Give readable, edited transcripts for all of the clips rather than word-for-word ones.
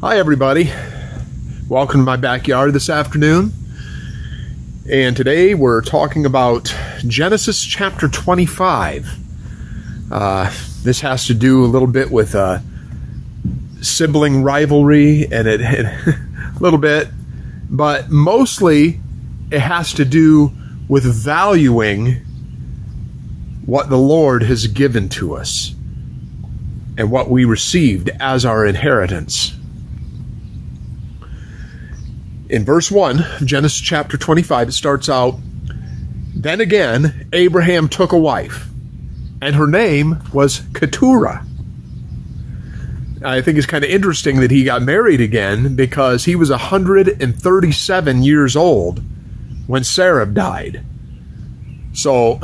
Hi everybody, welcome to my backyard this afternoon, and today we're talking about Genesis chapter 25. This has to do a little bit with sibling rivalry, and it a little bit, but mostly it has to do with valuing what the Lord has given to us and what we received as our inheritance. In verse 1 of Genesis chapter 25, it starts out, "Then again, Abraham took a wife, and her name was Keturah." I think it's kind of interesting that he got married again, because he was 137 years old when Sarah died. So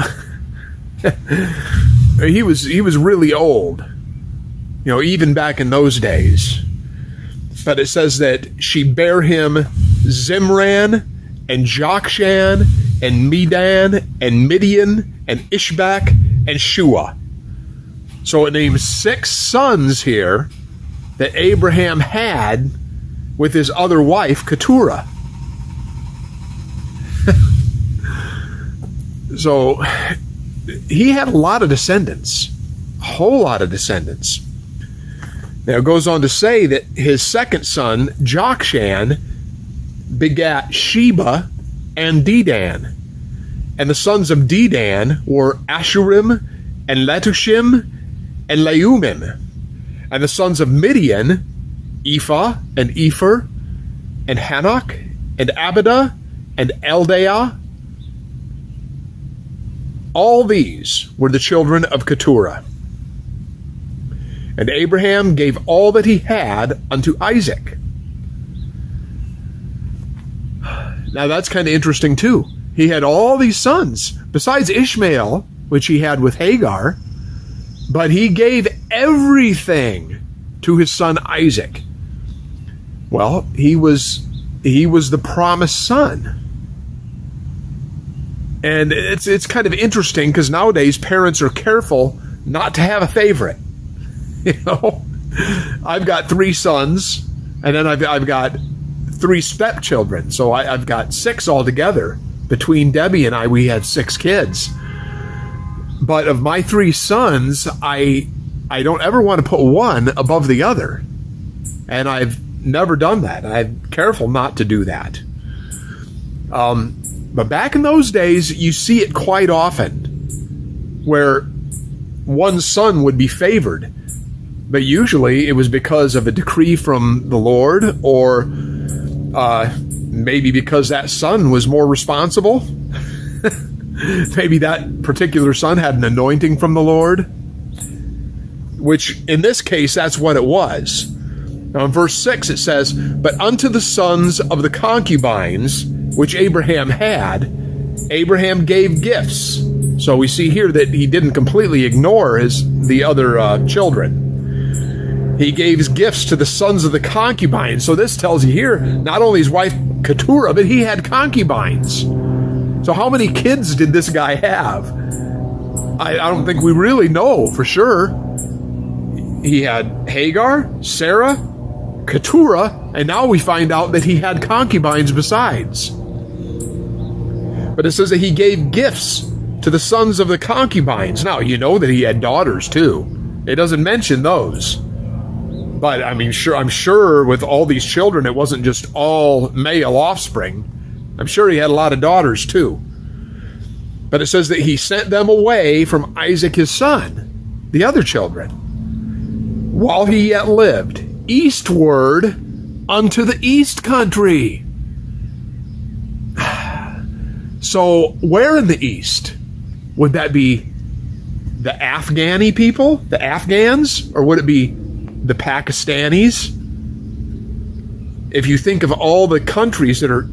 he was really old, you know, even back in those days. But it says that she bare him Zimran, and Jokshan, and Medan, and Midian, and Ishbak, and Shua. So it names 6 sons here that Abraham had with his other wife, Keturah. So he had a lot of descendants, a whole lot of descendants. Now it goes on to say that his second son, Jokshan, begat Sheba and Dedan. And the sons of Dedan were Ashurim, and Letushim, and Laumim. And the sons of Midian, Ephah, and Epher, and Hanok, and Abida, and Eldeah. All these were the children of Keturah. And Abraham gave all that he had unto Isaac. Now that's kind of interesting too. He had all these sons, besides Ishmael, which he had with Hagar, but he gave everything to his son Isaac. Well, he was the promised son. And it's kind of interesting, because nowadays parents are careful not to have a favorite. You know, I've got 3 sons, and then I've got 3 stepchildren, so I've got 6 altogether. Between Debbie and I, we had 6 kids. But of my 3 sons, I don't ever want to put one above the other, and I've never done that. I'm careful not to do that. But back in those days, you see it quite often, where one son would be favored. But usually it was because of a decree from the Lord, or maybe because that son was more responsible. Maybe that particular son had an anointing from the Lord, which in this case, that's what it was. Now in verse 6 it says, "But unto the sons of the concubines which Abraham had, Abraham gave gifts." So we see here that he didn't completely ignore the other children. He gave gifts to the sons of the concubines. So this tells you here, not only his wife Keturah, but he had concubines. So how many kids did this guy have? I don't think we really know for sure. He had Hagar, Sarah, Keturah, and now we find out that he had concubines besides. But it says that he gave gifts to the sons of the concubines. Now, you know that he had daughters too. It doesn't mention those. But I mean, sure, I'm sure with all these children, it wasn't just all male offspring. I'm sure he had a lot of daughters too. But it says that he sent them away from Isaac his son, the other children, while he yet lived, eastward unto the east country. So where in the east? Would that be the Afghani people, the Afghans? Or would it be the Pakistanis? If you think of all the countries that are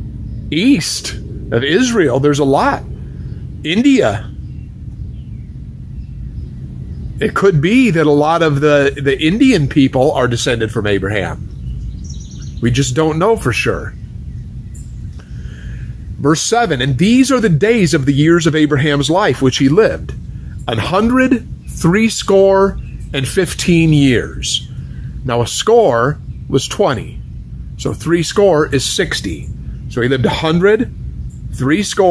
east of Israel, there's a lot. India. It could be that a lot of the Indian people are descended from Abraham. We just don't know for sure. Verse 7, "And these are the days of the years of Abraham's life, which he lived, 100 threescore and 15 years." Now a score was 20. So 60 is 60. So he lived 100, 60,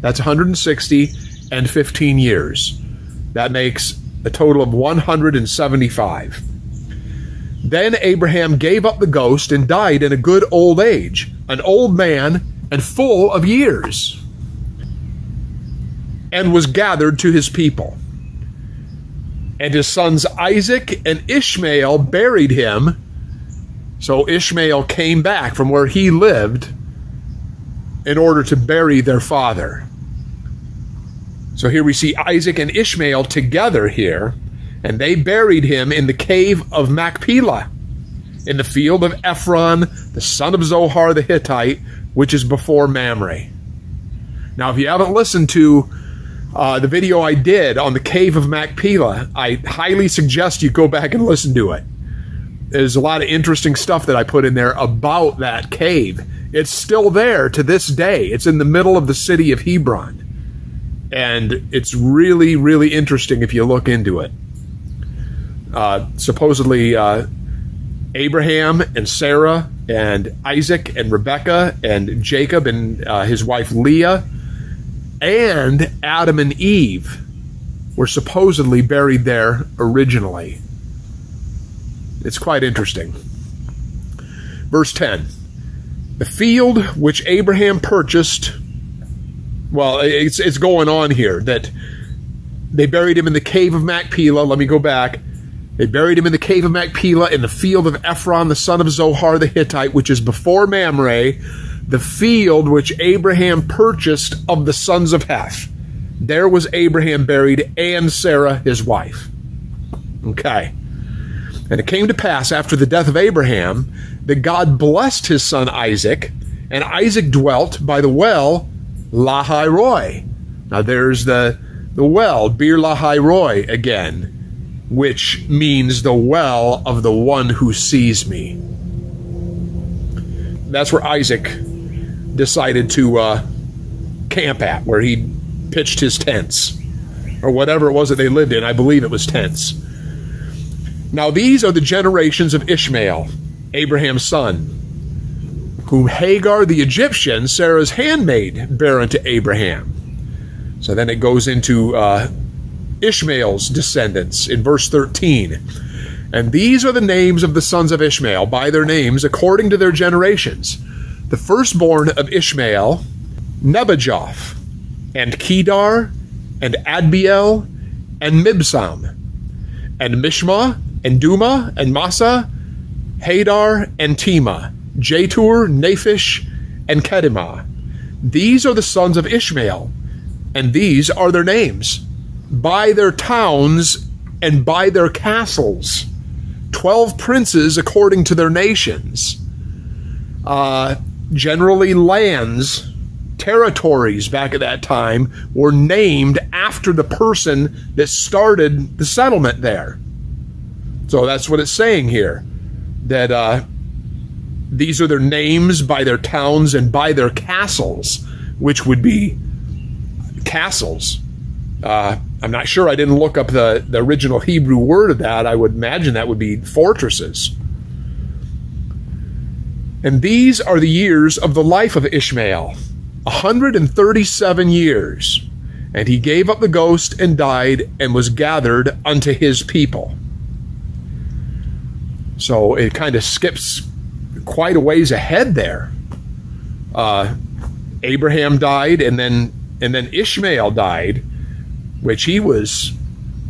that's 160, and 15 years. That makes a total of 175. Then Abraham gave up the ghost and died in a good old age, an old man and full of years, and was gathered to his people. And his sons Isaac and Ishmael buried him. So Ishmael came back from where he lived in order to bury their father. So here we see Isaac and Ishmael together here, and they buried him in the cave of Machpelah, in the field of Ephron, the son of Zohar the Hittite, which is before Mamre. Now, if you haven't listened to the video I did on the cave of Machpelah, I highly suggest you go back and listen to it. There's a lot of interesting stuff that I put in there about that cave. It's still there to this day. It's in the middle of the city of Hebron. And it's really, really interesting if you look into it. Supposedly, Abraham and Sarah and Isaac and Rebekah and Jacob and his wife Leah and Adam and Eve were supposedly buried there originally. It's quite interesting. Verse 10. The field which Abraham purchased, well, it's going on here that they buried him in the cave of Machpelah. Let me go back. They buried him in the cave of Machpelah in the field of Ephron, the son of Zohar the Hittite, which is before Mamre, the field which Abraham purchased of the sons of Heth. There was Abraham buried and Sarah his wife. Okay. And it came to pass after the death of Abraham that God blessed his son Isaac, and Isaac dwelt by the well Lahairoi. Now there's the well, Bir Lahairoi again, which means the well of the one who sees me. That's where Isaac decided to camp at, where he pitched his tents, or whatever it was that they lived in. I believe it was tents. Now these are the generations of Ishmael, Abraham's son, whom Hagar the Egyptian, Sarah's handmaid, bare unto Abraham. So then it goes into Ishmael's descendants in verse 13. And these are the names of the sons of Ishmael, by their names, according to their generations. The firstborn of Ishmael, Nebajoth, and Kedar, and Adbeel, and Mibsam, and Mishma, and Duma, and Masa, Hadar, and Tema, Jetur, Naphish, and Kedemah. These are the sons of Ishmael, and these are their names, by their towns and by their castles, 12 princes according to their nations, generally lands, territories back at that time were named after the person that started the settlement there. So that's what it's saying here, that these are their names by their towns and by their castles, which would be castles. I'm not sure. I didn't look up the original Hebrew word of that. I would imagine that would be fortresses. And these are the years of the life of Ishmael, 137 years. And he gave up the ghost and died and was gathered unto his people. So it kind of skips quite a ways ahead there. Abraham died, and then Ishmael died, which he was,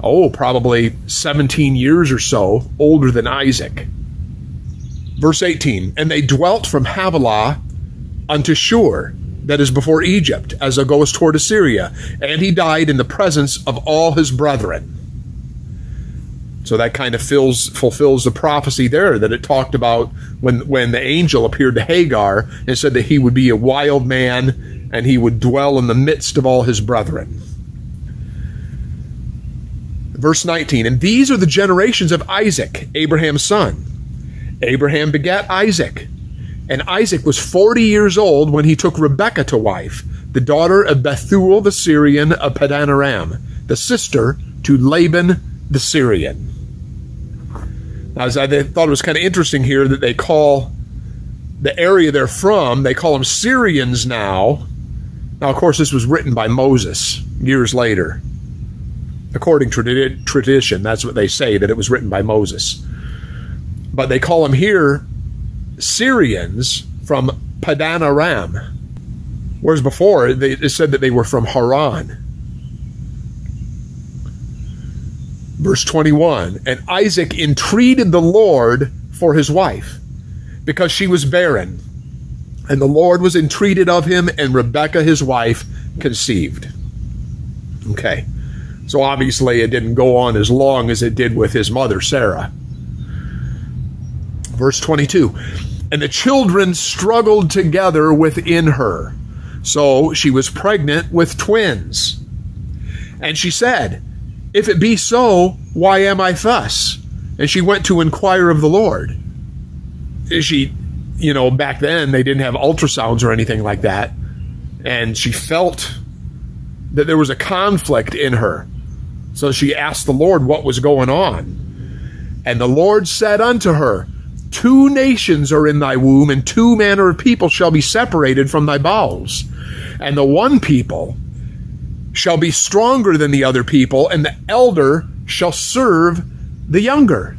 probably 17 years or so older than Isaac. Verse 18, and they dwelt from Havilah unto Shur, that is before Egypt, as thou goest toward Assyria, and he died in the presence of all his brethren. So that kind of fulfills the prophecy there that it talked about when the angel appeared to Hagar and said that he would be a wild man and he would dwell in the midst of all his brethren. Verse 19, and these are the generations of Isaac, Abraham's son. Abraham begat Isaac, and Isaac was 40 years old when he took Rebekah to wife, the daughter of Bethuel the Syrian of Padanaram, the sister to Laban the Syrian. I thought it was kind of interesting here that they call the area they're from, they call them Syrians now. Now, of course, this was written by Moses years later. According to tradition, that's what they say, that it was written by Moses. But they call them here Syrians from Padanaram, whereas before it said that they were from Haran. Verse 21, and Isaac entreated the Lord for his wife, because she was barren. And the Lord was entreated of him, and Rebekah his wife conceived. Okay, so obviously it didn't go on as long as it did with his mother, Sarah. Verse 22, and the children struggled together within her. So she was pregnant with twins. And she said, if it be so, why am I thus? And she went to inquire of the Lord. She, you know, back then they didn't have ultrasounds or anything like that. And she felt that there was a conflict in her. So she asked the Lord what was going on. And the Lord said unto her, two nations are in thy womb, and two manner of people shall be separated from thy bowels. And the one people shall be stronger than the other people, and the elder shall serve the younger,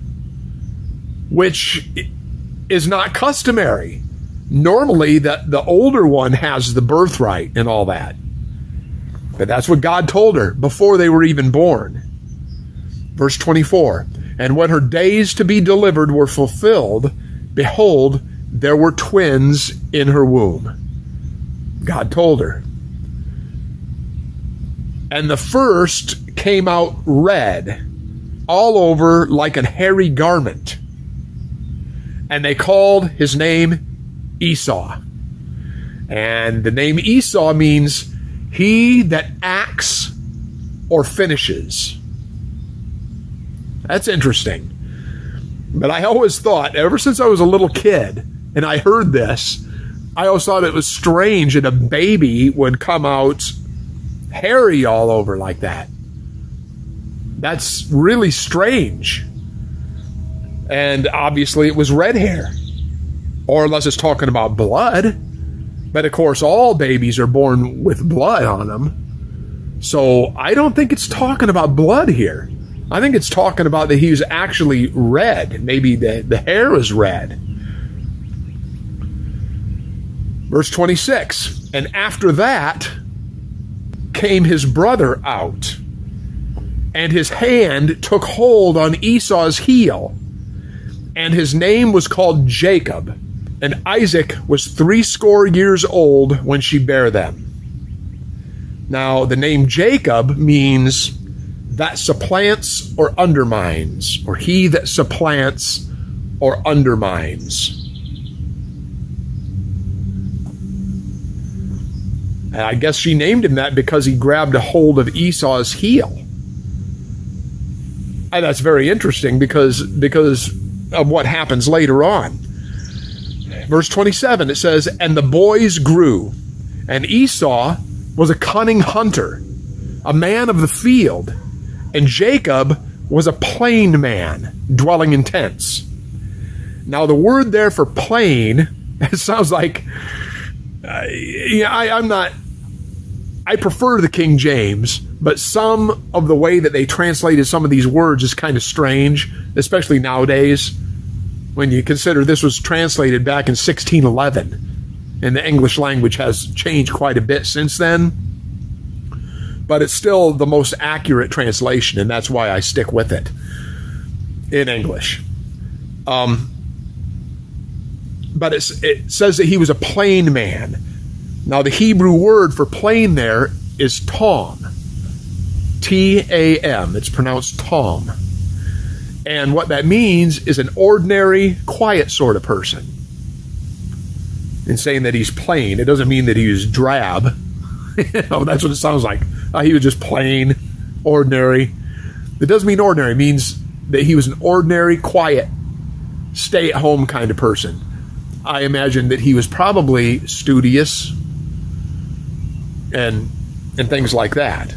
which is not customary. Normally, the older one has the birthright and all that. But that's what God told her before they were even born. Verse 24, and when her days to be delivered were fulfilled, behold, there were twins in her womb. God told her. And the first came out red, all over like an hairy garment. And they called his name Esau. And the name Esau means he that acts or finishes. That's interesting. But I always thought, ever since I was a little kid, and I heard this, I always thought it was strange that a baby would come out hairy all over like that. That's really strange. And obviously it was red hair. Or unless it's talking about blood. But of course all babies are born with blood on them. So I don't think it's talking about blood here. I think it's talking about that he was actually red. Maybe the hair was red. Verse 26. And after that came his brother out, and his hand took hold on Esau's heel. And his name was called Jacob. And Isaac was threescore years old when she bare them. Now, the name Jacob means that supplants or undermines, or he that supplants or undermines. And I guess she named him that because he grabbed a hold of Esau's heel. And that's very interesting because of what happens later on. Verse 27, it says, and the boys grew, and Esau was a cunning hunter, a man of the field, and Jacob was a plain man, dwelling in tents. Now, the word there for plain, it sounds like, I prefer the King James, but some of the way that they translated some of these words is kind of strange, especially nowadays, when you consider this was translated back in 1611, and the English language has changed quite a bit since then. But it's still the most accurate translation, and that's why I stick with it in English. But it says that he was a plain man. Now, the Hebrew word for plain there is tam. T-A-M. It's pronounced tam. And what that means is an ordinary, quiet sort of person. In saying that he's plain, it doesn't mean that he was drab. You know, that's what it sounds like. He was just plain, ordinary. It doesn't mean ordinary. It means that he was an ordinary, quiet, stay-at-home kind of person. I imagine that he was probably studious and things like that.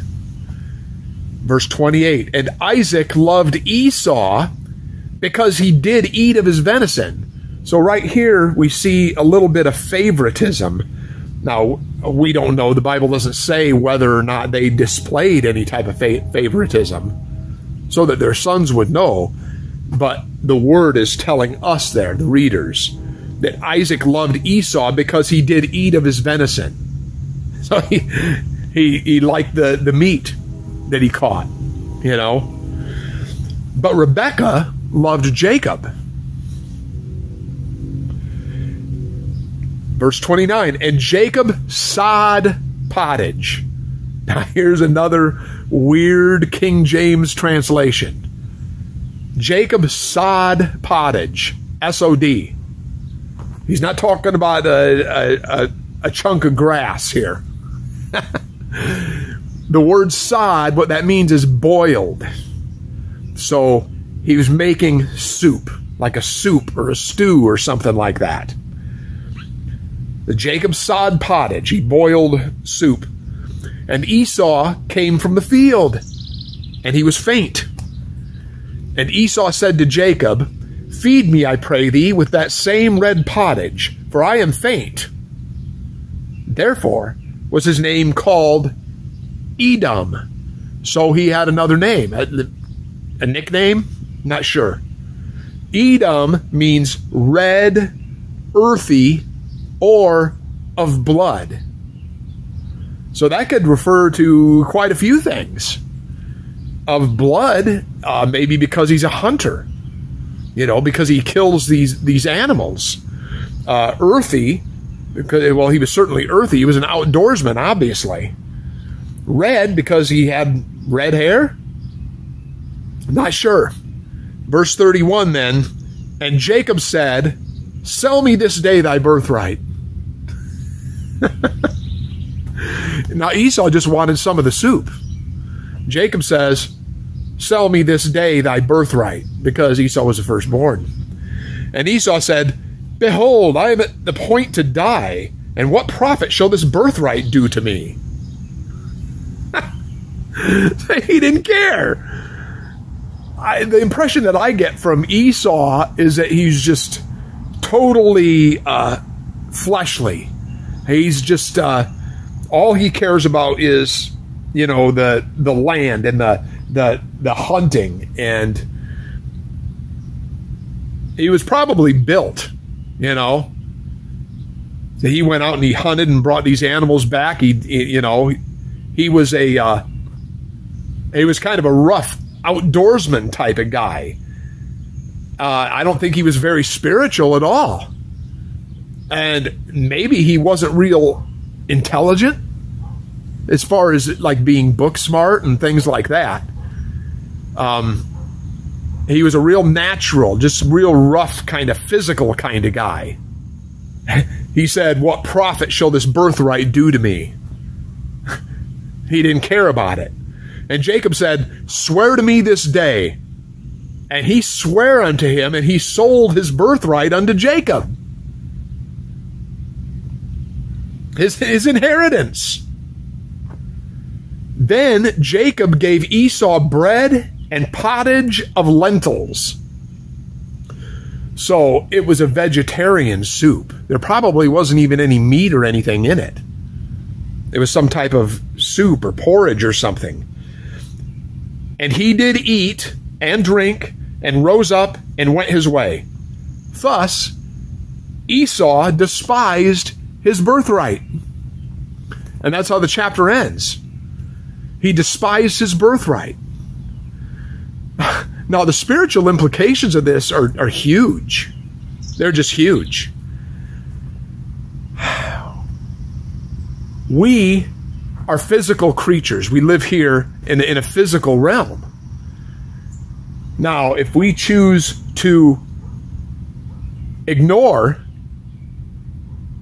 Verse 28, and Isaac loved Esau because he did eat of his venison. So right here we see a little bit of favoritism. Now, we don't know. The Bible doesn't say whether or not they displayed any type of favoritism so that their sons would know. But the word is telling us there, the readers, that Isaac loved Esau because he did eat of his venison. So he liked the meat that he caught, you know. But Rebekah loved Jacob. Verse 29, and Jacob sod pottage. Now here's another weird King James translation. Jacob sod pottage, S-O-D. He's not talking about a chunk of grass here. The word sod, what that means is boiled. So he was making soup, like a soup or a stew or something like that. The Jacob sod pottage, he boiled soup. And Esau came from the field, and he was faint. And Esau said to Jacob, feed me, I pray thee, with that same red pottage, for I am faint. Therefore was his name called Edom. So he had another name, a nickname? Not sure. Edom means red, earthy, or of blood. So that could refer to quite a few things. Of blood, maybe because he's a hunter, you know, because he kills these animals. Earthy, because, well, he was certainly earthy. He was an outdoorsman, obviously. Red, because he had red hair? Not sure. Verse 31 then, and Jacob said, sell me this day thy birthright. Now Esau just wanted some of the soup. Jacob says, sell me this day thy birthright, because Esau was the firstborn. And Esau said, behold, I am at the point to die, and what profit shall this birthright do to me? He didn't care. The impression that I get from Esau is that he's just totally fleshly. He's just, all he cares about is, you know, the land and the hunting. And he was probably built, you know. So he went out and he hunted and brought these animals back. You know, he was he was kind of a rough outdoorsman type of guy. I don't think he was very spiritual at all. And maybe he wasn't real intelligent as far as like being book smart and things like that. He was a real natural, just real rough kind of physical kind of guy. He said, what profit shall this birthright do to me? He didn't care about it. And Jacob said, swear to me this day. And he sware unto him, and he sold his birthright unto Jacob. His inheritance. Then Jacob gave Esau bread and pottage of lentils. So it was a vegetarian soup. There probably wasn't even any meat or anything in it. It was some type of soup or porridge or something. And he did eat and drink and rose up and went his way. Thus, Esau despised his birthright. And that's how the chapter ends. He despised his birthright. Now, the spiritual implications of this are huge. They're just huge. We are physical creatures. We live here in a physical realm. Now, if we choose to ignore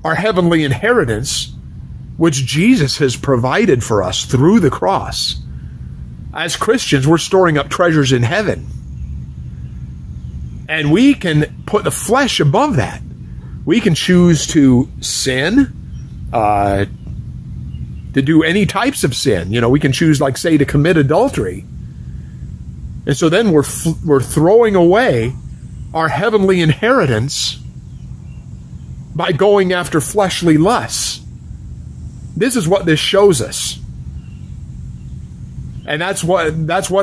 our heavenly inheritance, which Jesus has provided for us through the cross. As Christians, we're storing up treasures in heaven. And we can put the flesh above that. We can choose to sin, to do any types of sin. You know, we can choose, like, say, to commit adultery. And so then we're throwing away our heavenly inheritance by going after fleshly lusts. This is what this shows us. And that's what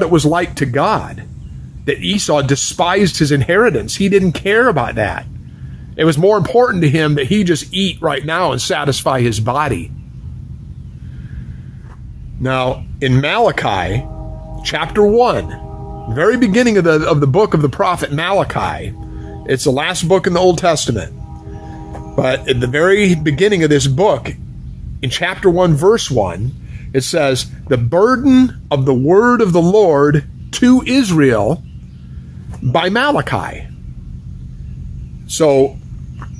it was like to God, that Esau despised his inheritance. He didn't care about that. It was more important to him that he just eat right now and satisfy his body. Now, in Malachi, chapter 1, very beginning of the book of the prophet Malachi, it's the last book in the Old Testament. But at the very beginning of this book, in chapter 1, verse 1, it says, "The burden of the word of the Lord to Israel by Malachi." So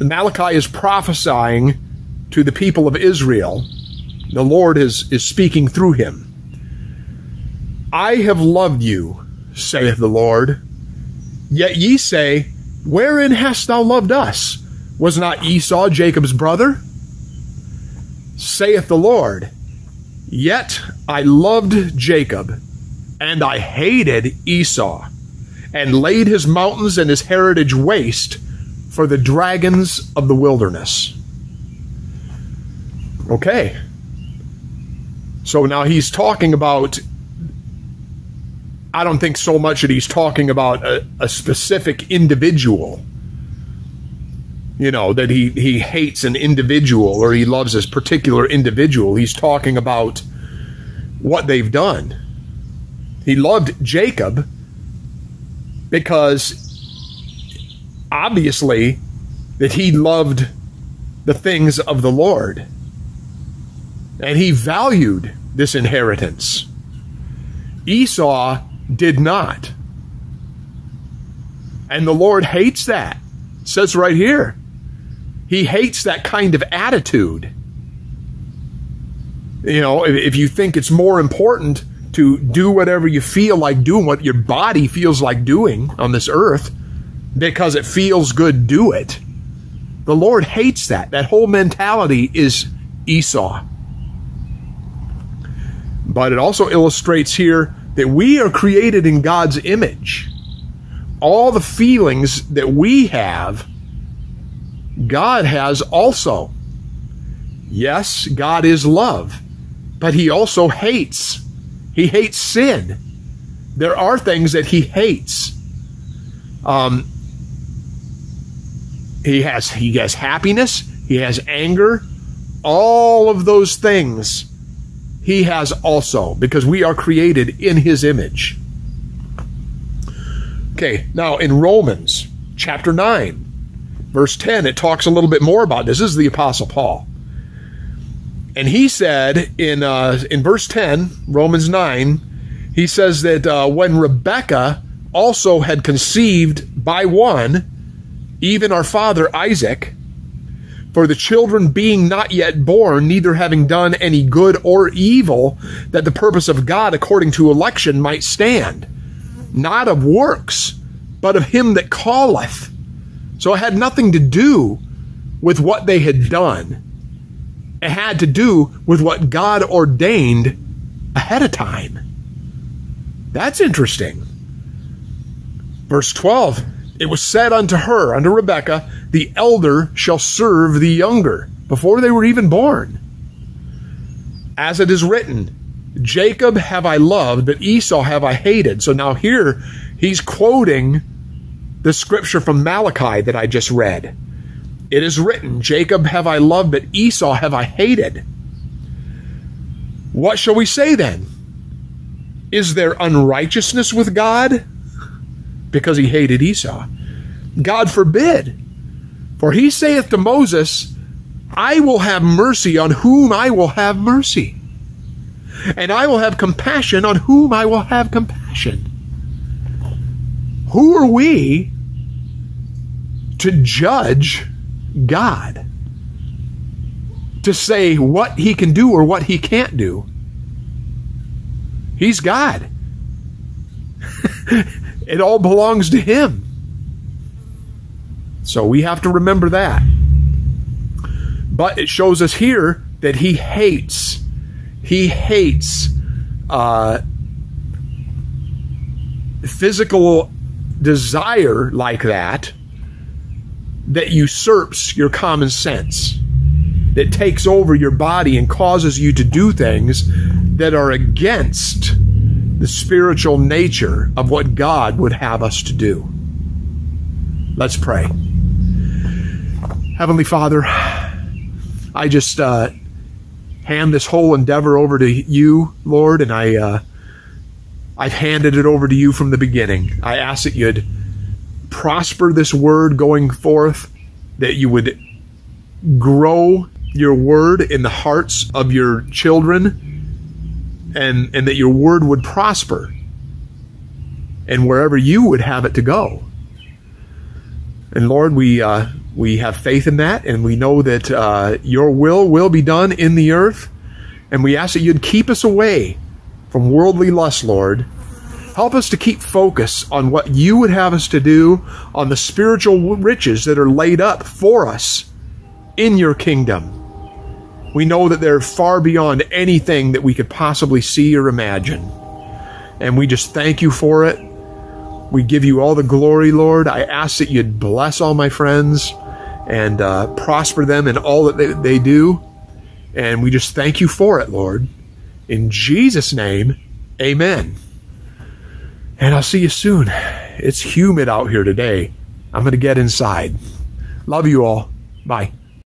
Malachi is prophesying to the people of Israel. The Lord is speaking through him. "I have loved you, saith the Lord. Yet ye say, Wherein hast thou loved us? Was not Esau Jacob's brother? Saith the Lord, Yet I loved Jacob, and I hated Esau, and laid his mountains and his heritage waste for the dragons of the wilderness." Okay. So now he's talking about, I don't think so much that he's talking about a specific individual, you know, that he hates an individual or he loves this particular individual. He's talking about what they've done. He loved Jacob because obviously that he loved the things of the Lord, and he valued this inheritance. Esau did not, and the Lord hates that. It says right here, he hates that kind of attitude. You know, if you think it's more important to do whatever you feel like doing, what your body feels like doing on this earth, because it feels good, do it. The Lord hates that. That whole mentality is Esau. But it also illustrates here that we are created in God's image. All the feelings that we have, God has also. Yes, God is love, but he also hates. He hates sin. There are things that he hates. He has happiness, he has anger, all of those things he has also, because we are created in his image. Okay, now in Romans chapter 9, verse 10, it talks a little bit more about this. This is the Apostle Paul. And he said in verse 10, Romans 9, he says that when Rebekah also had conceived by one, even our father Isaac, for the children being not yet born, neither having done any good or evil, that the purpose of God according to election might stand, not of works, but of him that calleth. So it had nothing to do with what they had done. It had to do with what God ordained ahead of time. That's interesting. Verse 12, "It was said unto her," unto Rebekah, "The elder shall serve the younger," before they were even born. "As it is written, Jacob have I loved, but Esau have I hated." So now here, he's quoting the scripture from Malachi that I just read. It is written, "Jacob have I loved, but Esau have I hated." What shall we say then? Is there unrighteousness with God? Because he hated Esau. God forbid. For he saith to Moses, "I will have mercy on whom I will have mercy, and I will have compassion on whom I will have compassion." Who are we to judge God? To say what he can do or what he can't do? He's God. It all belongs to him. So we have to remember that. But it shows us here that he hates. He hates physical desire like that that usurps your common sense, that takes over your body and causes you to do things that are against the spiritual nature of what God would have us to do. Let's pray. Heavenly Father, I just hand this whole endeavor over to you, Lord, and I've handed it over to you from the beginning. I ask that you'd prosper this word going forth, that you would grow your word in the hearts of your children, and that your word would prosper and wherever you would have it to go. And Lord, we have faith in that, and we know that your will be done in the earth, and we ask that you'd keep us away from worldly lust, Lord. Help us to keep focus on what you would have us to do, on the spiritual riches that are laid up for us in your kingdom. We know that they're far beyond anything that we could possibly see or imagine. And we just thank you for it. We give you all the glory, Lord. I ask that you'd bless all my friends and prosper them in all that they do. And we just thank you for it, Lord. In Jesus' name, amen. And I'll see you soon. It's humid out here today. I'm going to get inside. Love you all. Bye.